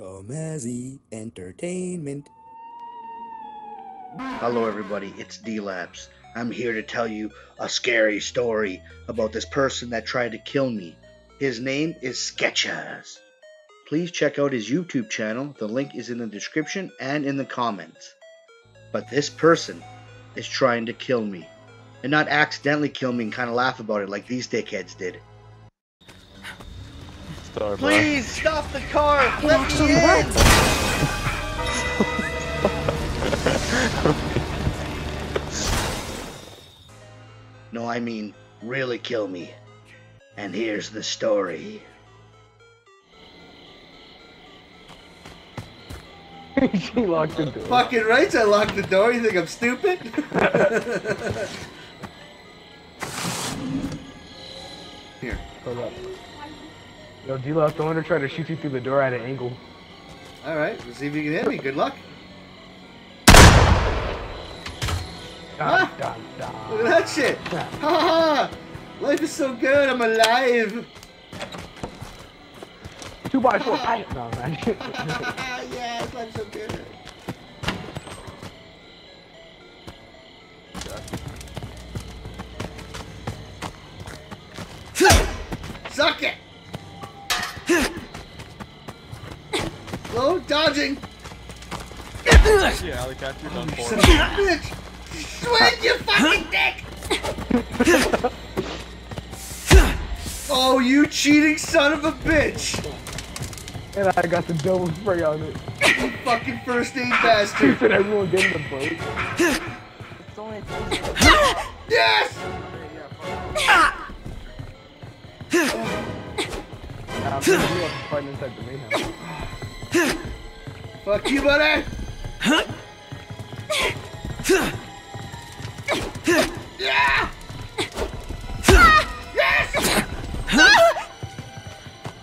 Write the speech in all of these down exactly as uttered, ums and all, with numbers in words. Tomasi Entertainment. Hello everybody, it's D-Lapse. I'm here to tell you a scary story about this person that tried to kill me. His name is Skecherskid. Please check out his YouTube channel. The link is in the description and in the comments. But this person is trying to kill me. And not accidentally kill me and kind of laugh about it like these dickheads did. Sorry, please stop the car! Let me in! No, I mean really kill me. And here's the story. She locked the door. Fucking right, I locked the door. You think I'm stupid? Here, hold up. Yo, D-Lapse, I want to try to shoot you through the door at an angle. Alright, let's see if you can hit me. Good luck. Dun, dun, dun. Look at that shit! Ha ha ha! Life is so good, I'm alive! Two by four, I no, man. Yeah, life's so good. Suck it! Low dodging. Yeah, helicopter done for. Bitch, swing your fucking dick! Oh, you cheating son of a bitch! And I got the double spray on it. You fucking first aid bastard! Did everyone get in the boat? Yes! Fuck you, buddy! Yeah! Yes!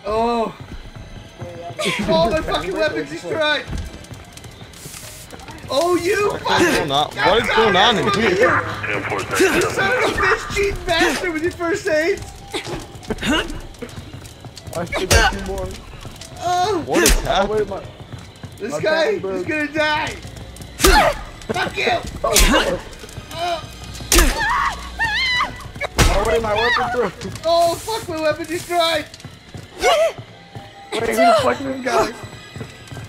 Oh! All my fucking weapons destroyed! Oh, you fucking! What is going on in here? You son of a bitch, cheating bastard with your first aid! I should have two more. Oh! What is happening? Oh, wait, my... This my guy is gonna die! Fuck you! Oh, oh. Oh wait, my weapon through! Oh fuck, my weapon destroyed! Wait, who's fucking this guy?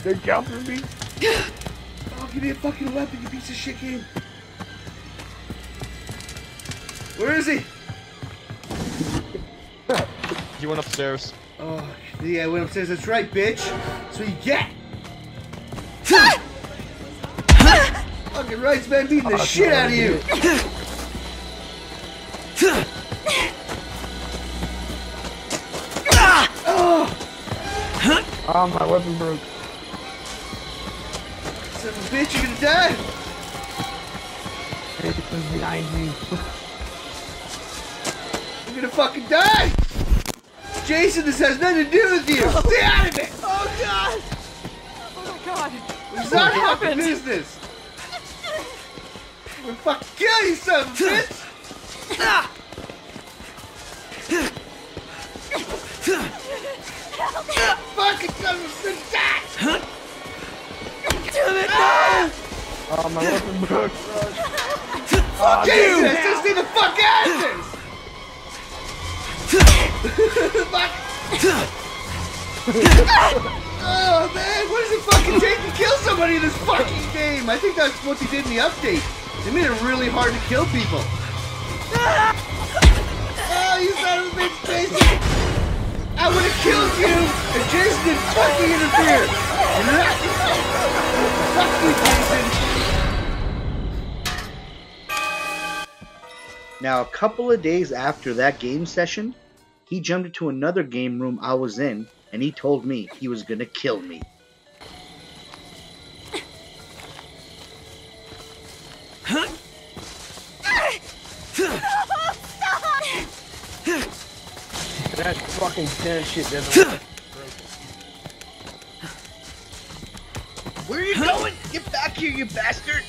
They're jumping me? Oh, give me a fucking weapon, you piece of shit game! Where is he? He went upstairs. Oh, yeah, I went upstairs. That's right, bitch. That's what you get. Fucking rights, man, beating oh, the shit out of you. Oh. Oh, my weapon broke. Son of a bitch, you're gonna die. It's behind me. You're gonna fucking die. Jason, this has nothing to do with you! Oh. Stay out of it! Oh god! Oh my god! It's not fucking business! I'm gonna fucking kill you, son of a bitch! Help me! Fucking son of a bitch, die! Damn it, no! Oh, my weapon broke. Fuck you! Just see the fuck out of this! Oh man, what does it fucking take to kill somebody in this fucking game? I think that's what they did in the update. They made it really hard to kill people. Oh, you son of a bitch, Jason! I would have killed you if Jason didn't fucking interfere! Fuck you, Jason! Now, a couple of days after that game session, he jumped into another game room I was in, and he told me he was gonna kill me. Huh? That fucking damn shit doesn't work. Where are you going? Get back here, you bastard!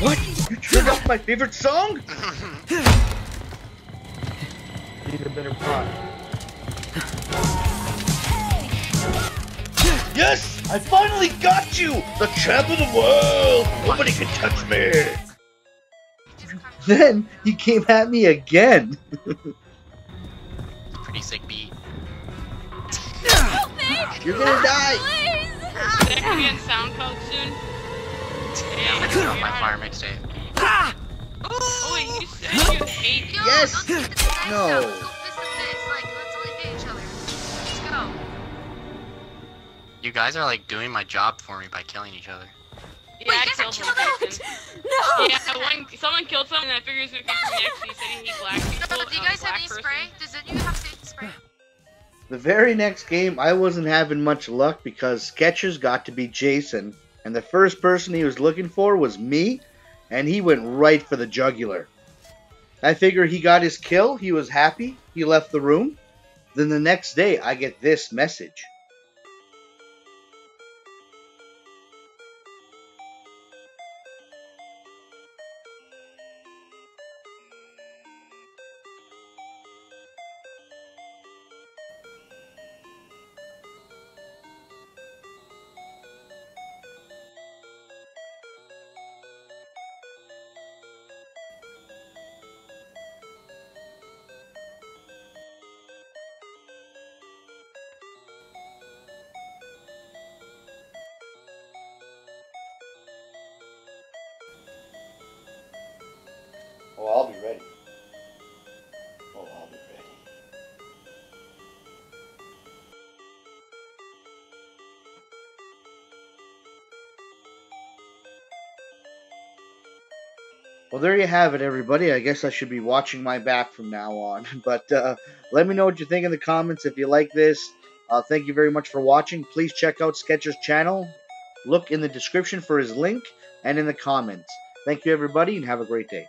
What? You turned off my favorite song? Need a better pot. I finally got you! The champ of the world! Nobody can touch me! Then, you came at me again! Pretty sick beat. Help me! You're gonna die! Please! Is that gonna be on SoundCloud soon? Yeah, it's on my fire mixtape. Ha! Oh wait, you said you hate you? Yes! No! Let's go fist to fist, like, let's only date each other. Let's go. You guys are like doing my job for me by killing each other. Yeah, wait, I killed one person. No! Yeah, one, someone killed someone and I figured it was gonna come next and he said he hates black people. Do you guys have any spray? Does it, you have safety spray? The very next game, I wasn't having much luck because Skechers got to be Jason, and the first person he was looking for was me. And he went right for the jugular. I figure he got his kill, he was happy, he left the room. Then the next day, I get this message. Oh, I'll be ready. Oh, I'll be ready. Well, there you have it, everybody. I guess I should be watching my back from now on. But uh, let me know what you think in the comments if you like this. Uh, thank you very much for watching. Please check out Skechers' channel. Look in the description for his link and in the comments. Thank you, everybody, and have a great day.